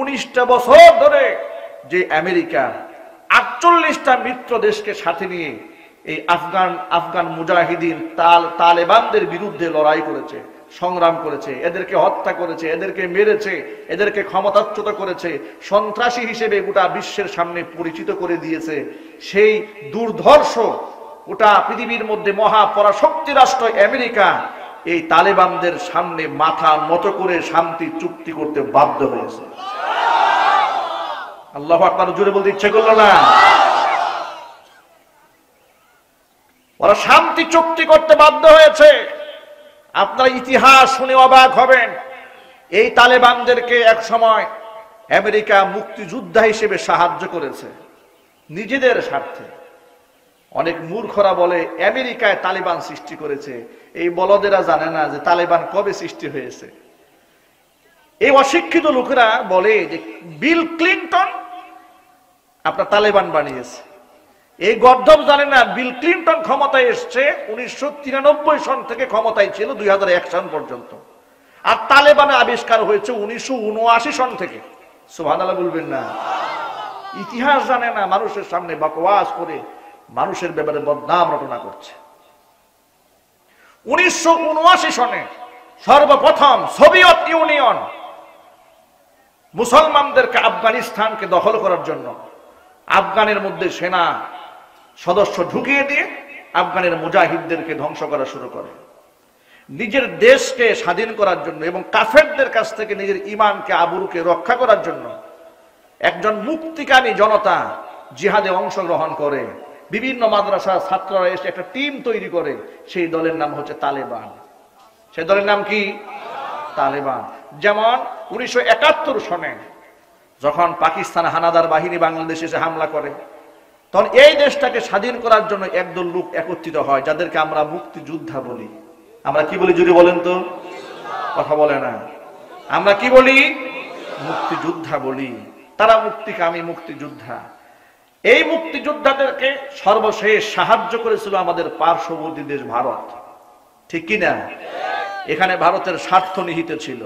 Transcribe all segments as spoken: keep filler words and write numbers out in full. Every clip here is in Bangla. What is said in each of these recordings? उन्नीसटा बछर धरे जे अमेरिका আটচল্লিশটা मित्र देश के साथे निये এই আফগান আফগান মুজাহিদিন তাল তালেবানদের বিরুদ্ধে লড়াই করেছে, সংগ্রাম করেছে, এদেরকে হত্যা করেছে, এদেরকে মেরেছে, এদেরকে ক্ষমতাচ্যুত করেছে, সন্ত্রাসী হিসেবে গোটা বিশ্বের সামনে পরিচিত করে দিয়েছে। সেই দুর্ধর্ষ গোটা পৃথিবীর মধ্যে মহা পরাশক্তি রাষ্ট্র আমেরিকা এই তালেবানদের সামনে মাথা নত করে শান্তি চুক্তি করতে বাধ্য হয়েছে। আল্লাহু আকবার জোরে বলতে ইচ্ছে করলো না? ওরা শান্তি চুক্তি করতে বাধ্য হয়েছে। আপনারা ইতিহাস শুনে অবাক হবেন, এই তালেবানদেরকে এক সময় আমেরিকা মুক্তিযোদ্ধা হিসেবে সাহায্য করেছে নিজেদের স্বার্থে। অনেক মূর্খরা বলে আমেরিকায় তালেবান সৃষ্টি করেছে, এই বলদেরা জানে না যে তালেবান কবে সৃষ্টি হয়েছে। এই অশিক্ষিত লোকেরা বলে যে বিল ক্লিন্টন আপনার তালেবান বানিয়েছে, এই গর্দব জানে না বিল ক্লিন্টন ক্ষমতায় এসছে উনিশশো তিরানব্বই সন থেকে ক্ষমতায় ছিল দুই হাজার এক সন পর্যন্ত, আর তালেবানের আবিষ্কার হয়েছে উনিশশো উনআশি সন থেকে। সুবহানাল্লাহ বলবেন না? ইতিহাস জানে না, মানুষের সামনে বকওয়াস করে মানুষের ব্যাপারে বদনাম রটনা করছে। উনিশশো উনআশি সনে সর্বপ্রথম সোভিয়েত ইউনিয়ন মুসলমানদেরকে আফগানিস্তানকে দখল করার জন্য আফগানের মধ্যে সেনা সদস্য ঢুকিয়ে দিয়ে আফগানের মুজাহিদদেরকে ধ্বংস করা শুরু করে নিজের দেশকে স্বাধীন করার জন্য, এবং কাফেরদের কাছ থেকে নিজের ইমানকে আবরুকে রক্ষা করার জন্য একজন মুক্তিকামী জনতা জিহাদে অংশগ্রহণ করে। বিভিন্ন মাদ্রাসা ছাত্ররা এসে একটা টিম তৈরি করে, সেই দলের নাম হচ্ছে তালেবান। সেই দলের নাম কি? তালেবান। যেমন উনিশশো একাত্তর সনে যখন পাকিস্তান হানাদার বাহিনী বাংলাদেশে এসে হামলা করে, তখন এই দেশটাকে স্বাধীন করার জন্য একদল লোক একত্রিত হয় যাদেরকে আমরা মুক্তিযোদ্ধা বলি। আমরা কি বলি যদি বলেন তো? কথা বলে না। আমরা কি বলি? মুক্তিযোদ্ধা বলি। তারা মুক্তিকামী মুক্তিযোদ্ধা। এই মুক্তিযোদ্ধাদেরকে সর্বশেষ সাহায্য করেছিল আমাদের পার্শ্ববর্তী দেশ ভারত, ঠিক কিনা? এখানে ভারতের স্বার্থ নিহিত ছিল,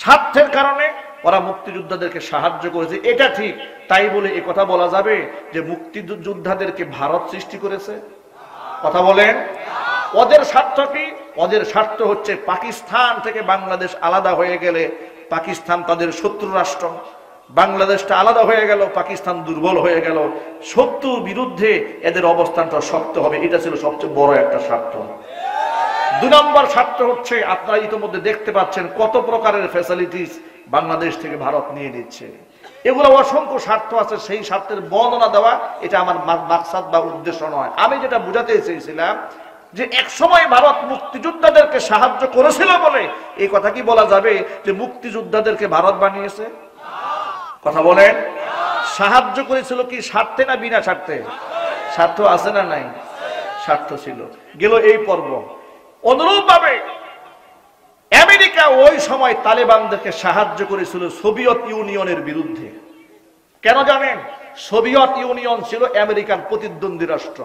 স্বার্থের কারণে ওরা মুক্তিযোদ্ধাদেরকে সাহায্য করেছে, এটা ঠিক। তাই বলে এ কথা বলা যাবে যে মুক্তিযোদ্ধাদেরকে ভারত সৃষ্টি করেছে? কথা বলেন। ওদের স্বার্থ কি? ওদের স্বার্থ হচ্ছে পাকিস্তান থেকে বাংলাদেশ আলাদা হয়ে গেলে পাকিস্তান তাদের শত্রু রাষ্ট্র, বাংলাদেশটা আলাদা হয়ে গেল, পাকিস্তান দুর্বল হয়ে গেল, শত্রুর বিরুদ্ধে এদের অবস্থানটা শক্ত হবে, এটা ছিল সবচেয়ে বড় একটা স্বার্থ। দুই নম্বর স্বার্থ হচ্ছে আপনারা ইতিমধ্যে দেখতে পাচ্ছেন কত প্রকারের ফ্যাসিলিটিস বাংলাদেশ থেকে ভারত নিয়ে নিচ্ছে। এগুলো অসংখ্য স্বার্থ আছে, সেই স্বার্থের বর্ণনা দেওয়া এটা আমার মাকসাদ বা উদ্দেশ্য নয়। আমি যেটা বুঝাতে চেয়েছিলাম যে একসময় ভারত মুক্তিযোদ্ধাদেরকে সাহায্য করেছিল বলে এই কথা কি বলা যাবে যে মুক্তিযোদ্ধাদেরকে ভারত বানিয়েছে? কথা বলেন। সাহায্য করেছিল কি স্বার্থে না বিনা স্বার্থে? স্বার্থ আছে না নাই? স্বার্থ ছিল। গেল এই পর্ব। অনুরূপভাবে আমেরিকা ওই সময় তালেবানদেরকে সাহায্য করেছিল সোভিয়েত ইউনিয়নের বিরুদ্ধে। কেন জানেন? সোভিয়েত ইউনিয়ন ছিল আমেরিকার প্রতিদ্বন্দ্বী রাষ্ট্র।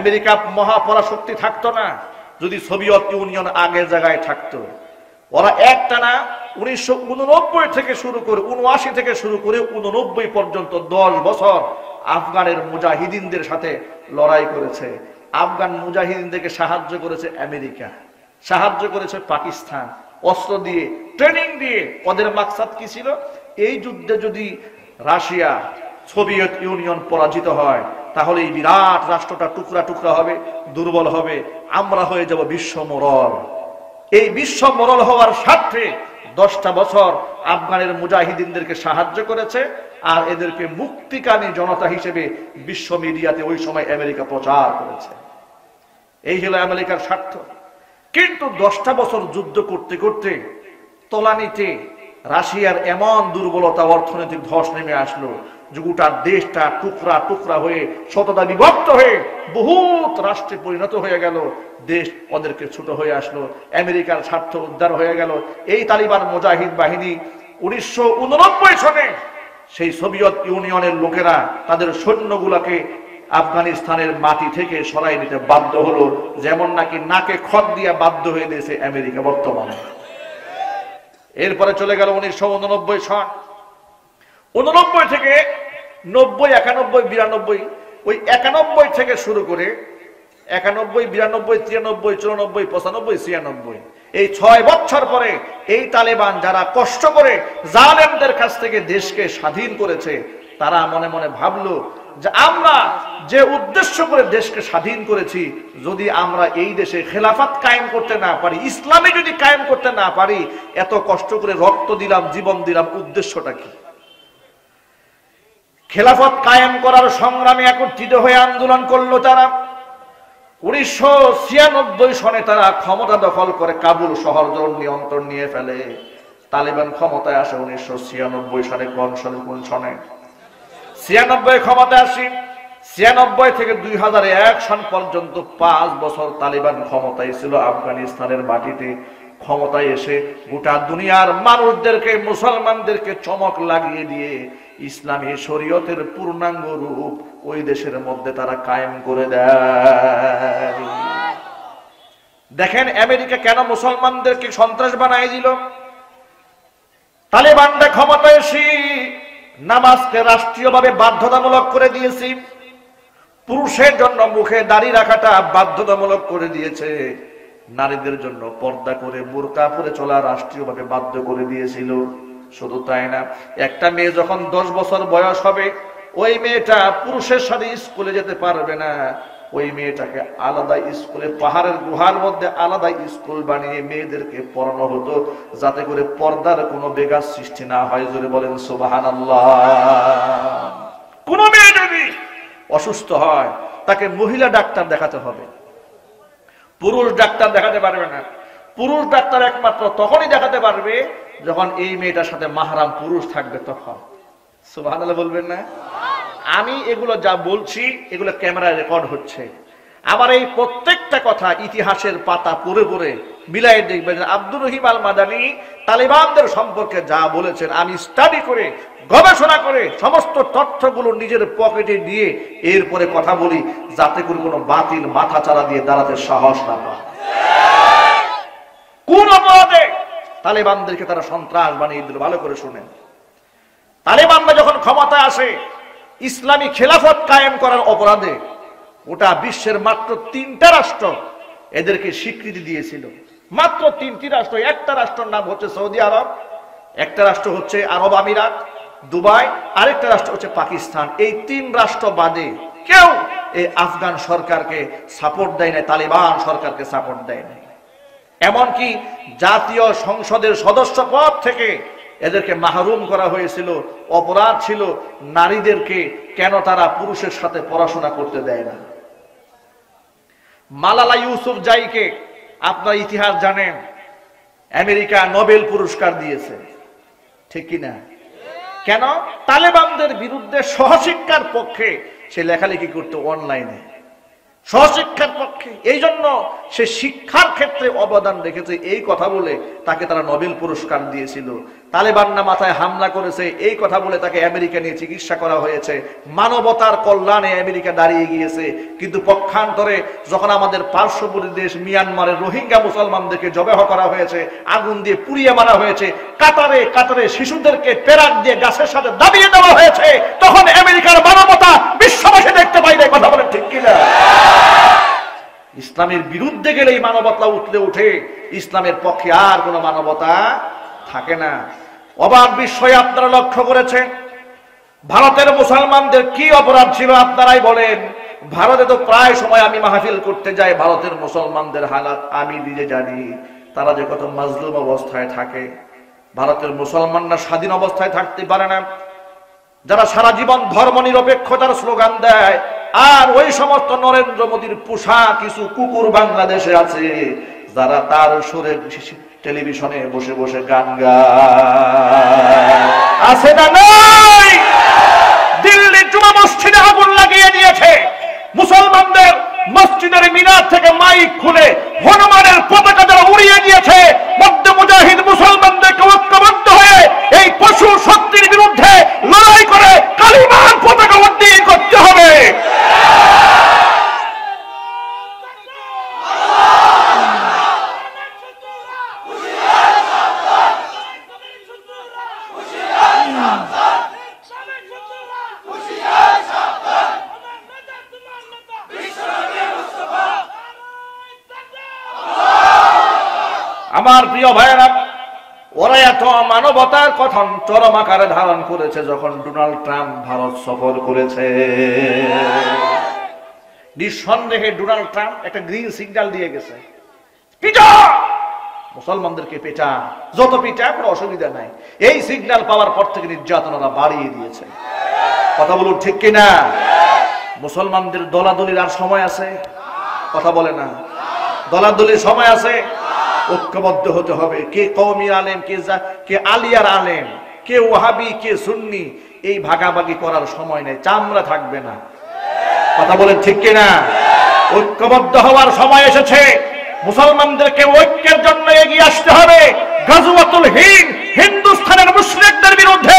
আমেরিকা মহাপরাশক্তি থাকতো না যদি সোভিয়েত ইউনিয়ন আগের জায়গায় থাকতো। ওরা একটানা উনিশশো উননব্বই থেকে শুরু করে উনআশি থেকে শুরু করে উননব্বই পর্যন্ত দশ বছর আফগানের মুজাহিদিনদের সাথে লড়াই করেছে। আফগান মুজাহিদিনদেরকে সাহায্য করেছে আমেরিকা, সাহায্য করেছে পাকিস্তান, অস্ত্র দিয়ে, ট্রেনিং দিয়ে। ওদের মাকসাদ কি ছিল? এই যুদ্ধে যদি রাশিয়া সোভিয়েত ইউনিয়ন পরাজিত হয় তাহলে এই বিরাট রাষ্ট্রটা টুকরা টুকরা হবে, দুর্বল হবে, আমরা হয়ে যাব বিশ্ব মোড়ল। এই বিশ্ব মোড়ল হওয়ার স্বার্থে দশটা বছর আফগানের মুজাহিদিনদেরকে সাহায্য করেছে, আর এদেরকে মুক্তিকামী জনতা হিসেবে বিশ্ব মিডিয়াতে ওই সময় আমেরিকা প্রচার করেছে। এই হলো আমেরিকার স্বার্থ। কিন্তু দশটা বছর যুদ্ধ করতে করতে তলানিতে রাশিয়ার এমন দুর্বলতা, অর্থনৈতিক ধস নেমে আসলো যে গোটা দেশটা টুকরা টুকরা হয়ে শতটা বিভক্ত হয়ে বহুত রাষ্ট্রে পরিণত হয়ে গেল। দেশ ওদেরকে ছোট হয়ে আসলো, আমেরিকার স্বার্থ উদ্ধার হয়ে গেল। এই তালিবান মুজাহিদ বাহিনী উনিশশো উননব্বই সনে সেই সোভিয়েত ইউনিয়নের লোকেরা তাদের সৈন্যগুলাকে আফগানিস্তানের মাটি থেকে সরাই নিতে বাধ্য হলো, যেমন নাকি নাকে খত দিয়া বাধ্য হয়ে দিয়েছে আমেরিকা বর্তমানে। এরপরে চলে গেল উনিশশো ঊননব্বই সাল। ঊননব্বই থেকে নব্বই একানব্বই বিরানব্বই ওই একানব্বই থেকে শুরু করে একানব্বই বিরানব্বই তিরানব্বই চুরানব্বই পঁচানব্বই ছিয়ানব্বই এই ছয় বছর পরে এই তালেবান যারা কষ্ট করে জালেমদের কাছ থেকে দেশকে স্বাধীন করেছে তারা মনে মনে ভাবলো যে আমরা যে উদ্দেশ্য করে দেশকে স্বাধীন করেছি যদি আমরা এই দেশে খেলাফত কায়েম করতে না পারি, ইসলামে যদি কায়েম করতে না পারি, এত কষ্ট করে রক্ত দিলাম, জীবন দিলাম, উদ্দেশ্যটা কি? খেলাফত কায়েম করার সংগ্রামে একত্রিত হয়ে আন্দোলন করলো তারা। উনিশশো ছিয়ানব্বই সনে তারা ক্ষমতা দখল করে কাবুল শহর নিয়ন্ত্রণ নিয়ে ফেলে। তালেবান ক্ষমতায় আসে উনিশশো ছিয়ানব্বই সনে। কোন সনে? কোন সনে? ছিয়ানব্বই ক্ষমতায় আসি। ছিয়ানব্বই থেকে দুই হাজার এক সন পর্যন্ত পাঁচ বছর তালেবান ক্ষমতায় ছিল আফগানিস্তানের মাটিতে। ক্ষমতায় এসে গোটা দুনিয়ার মানুষদেরকে, মুসলমানদেরকে চমক লাগিয়ে দিয়ে ইসলামী শরীয়তের পূর্ণাঙ্গ রূপ ওই দেশের মধ্যে তারা কায়েম করে দেয়। দেখেন আমেরিকা কেন মুসলমানদেরকে সন্ত্রাস বানায় দিল। তালেবানরা ক্ষমতায় এসে নামাজকে রাষ্ট্রীয়ভাবে বাধ্যতামূলক করে দিয়েছি, পুরুষের জন্য মুখে দাড়ি রাখাটা বাধ্যতামূলক করে দিয়েছে, নারীদের জন্য পর্দা করে বোরকা পরে চলা রাষ্ট্রীয়ভাবে বাধ্য করে দিয়েছিল। শুধু তাই না, একটা মেয়ে যখন দশ বছর বয়স হবে ওই মেয়েটা পুরুষের সাথে স্কুলে যেতে পারবে না, ওই মেয়েটাকে আলাদা স্কুলে, পাহাড়ের গুহার মধ্যে আলাদা স্কুল বানিয়ে মেয়েদেরকে পড়ানো হতো যাতে করে পর্দার কোনো বেগার সৃষ্টি না হয়। জোরে বলেন সুবহানাল্লাহ। কোন মেয়ে যদি অসুস্থ হয় তাকে মহিলা ডাক্তার দেখাতে হবে, পুরুষ ডাক্তার দেখাতে পারবে না। পুরুষ ডাক্তার একমাত্র তখনই দেখাতে পারবে যখন এই মেয়েটার সাথে মাহরাম পুরুষ থাকবে। তখন সুবহানাল্লাহ বলবেন না? আমি এগুলো যা বলছি এগুলো ক্যামেরায় রেকর্ড হচ্ছে। আমার এই প্রত্যেকটা কথা ইতিহাসের পাতা পড়ে পড়ে মিলাই দেখবেন। আব্দুর রহিম আল মাদানি তালেবানদের সম্পর্কে যা বলেছেন আমি স্টাডি করে, গবেষণা করে সমস্ত তথ্যগুলো নিজের পকেটে নিয়ে এরপরে কথা বলি যাতে করে কোনো বাতিল মাথা চারা দিয়ে দাঁড়াতে সাহস না পায়। কোন অপরাধে তালেবানদেরকে তারা সন্ত্রাস বানিয়ে দিল? ভালো করে শুনেন, তালেবানরা যখন ক্ষমতায় আসে ইসলামী খেলাফত কায়েম করার অপরাধে ওটা বিশ্বের মাত্র তিনটা রাষ্ট্র এদেরকে স্বীকৃতি দিয়েছিল। মাত্র তিনটি রাষ্ট্র। একটা রাষ্ট্রের নাম হচ্ছে সৌদি আরব, একটা রাষ্ট্র হচ্ছে আরব আমিরাত দুবাই, আরেকটা রাষ্ট্র হচ্ছে পাকিস্তান। এই তিন রাষ্ট্র বাদে কেউ এই আফগান সরকারকে সাপোর্ট দেয় না, তালেবান সরকারকে সাপোর্ট দেয় না। এমনকি জাতীয় সংসদের সদস্য পদ থেকে এদেরকে মাহরুম করা হয়েছিল। অপরাধ ছিল নারীদেরকে কেন তারা পুরুষের সাথে পড়াশোনা করতে দেয় না। মালালা ইউসুফজাইকে আপনার ইতিহাস জানেন, আমেরিকা নোবেল পুরস্কার দিয়েছে, ঠিক কিনা? কেন? তালেবানদের বিরুদ্ধে সহশিক্ষার পক্ষে সে লেখালেখি করতো অনলাইনে, সহশিক্ষার পক্ষে। এই জন্য সে শিক্ষার ক্ষেত্রে অবদান রেখেছে এই কথা বলে তাকে তারা নোবেল পুরস্কার দিয়েছিল। তালেবানরা মাথায় হামলা করেছে এই কথা বলে তাকে আমেরিকা নিয়ে চিকিৎসা করা হয়েছে। মানবতার কল্যাণে আমেরিকা দাঁড়িয়ে গিয়েছে, কিন্তু পক্ষান্তরে যখন আমাদের পার্শ্ববর্তী দেশ মিয়ানমারের রোহিঙ্গা মুসলমানদেরকে জবেহ করা হয়েছে, আগুন দিয়ে পুড়িয়ে মারা হয়েছে, কাতারে কাতারে শিশুদেরকে পেরাক দিয়ে গাছের সাথে দাবিয়ে দেওয়া হয়েছে, তখন আমেরিকার মানবতা বিশ্ববাসী দেখতে পাই না। কথা বলেন ঠিক কিনা? ইসলামের বিরুদ্ধে গেলে এই মানবতা উঠলে উঠে, ইসলামের পক্ষে আর কোনো মানবতা থাকে না। অবাক বিষয়, আপনারা লক্ষ্য করেছেন ভারতের মুসলমানদের কি অপরাধ ছিল? আপনারাই বলেন। ভারতে তো প্রায় সময় আমি মাহফিল করতে যাই, ভারতের মুসলমানদের হালাত আমি নিজে জানি। তারা যে কত মাজলুম অবস্থায় থাকে। ভারতের মুসলমানরা স্বাধীন অবস্থায় থাকতে পারে না। যারা সারা জীবন ধর্ম নিরপেক্ষতার স্লোগান দেয়, আর ওই সমস্ত নরেন্দ্র মোদীর পোষা কিছু কুকুর বাংলাদেশে আছে যারা তার সুরে টেলিভিশনে বসে বসে গান গায়। আছে না নাই? দিল্লি জুমা মসজিদে আগুন লাগিয়ে দিয়েছে মুসলমানদের, মসজিদের মিনার থেকে মাইক খুলে হনুমানের পতাকা যারা উড়িয়ে দিয়েছে। মধ্য মুজাহিদ মুসলমানদেরকে ঐক্যবদ্ধ হয়ে এই পশু শক্তির বিরুদ্ধে লড়াই করে কালিমার পতাকা উড্ডীন করতে হবে। আমার প্রিয় ভাইরা ওরা এত মানবতার কথা চরম আকারে ধারণ করেছে যখন ডোনাল্ড ট্রাম্প ভারত সফর করেছে। নিঃসন্দেহে ডোনাল্ড ট্রাম্প একটা গ্রিন সিগন্যাল দিয়ে গেছে, পিটা মুসলমানদেরকে, পেটা যত পিটা কোনো অসুবিধা নাই। এই সিগন্যাল পাওয়ার পর থেকে নির্যাতনরা বাড়িয়ে দিয়েছে। কথা বলুন ঠিক কিনা? মুসলমানদের দলাদলির আর সময় আছে? কথা বলে না। দলাদলির সময় আছে? ঐক্যবদ্ধ হতে হবে। কে কওমি আলেম, কে কে আলিয়ার আলেম, কে ওয়াহাবি, কে সুন্নি, এই ভাগাভাগি করার সময় নেই। চামড়া থাকবে না। কথা বলেন ঠিক কিনা? ঐক্যবদ্ধ হওয়ার সময় এসেছে। মুসলমানদেরকে ঐক্যের জন্য এগিয়ে আসতে হবে। গাজওয়াতুল হিন্দ, হিন্দুস্তানের মুসলিমদের বিরুদ্ধে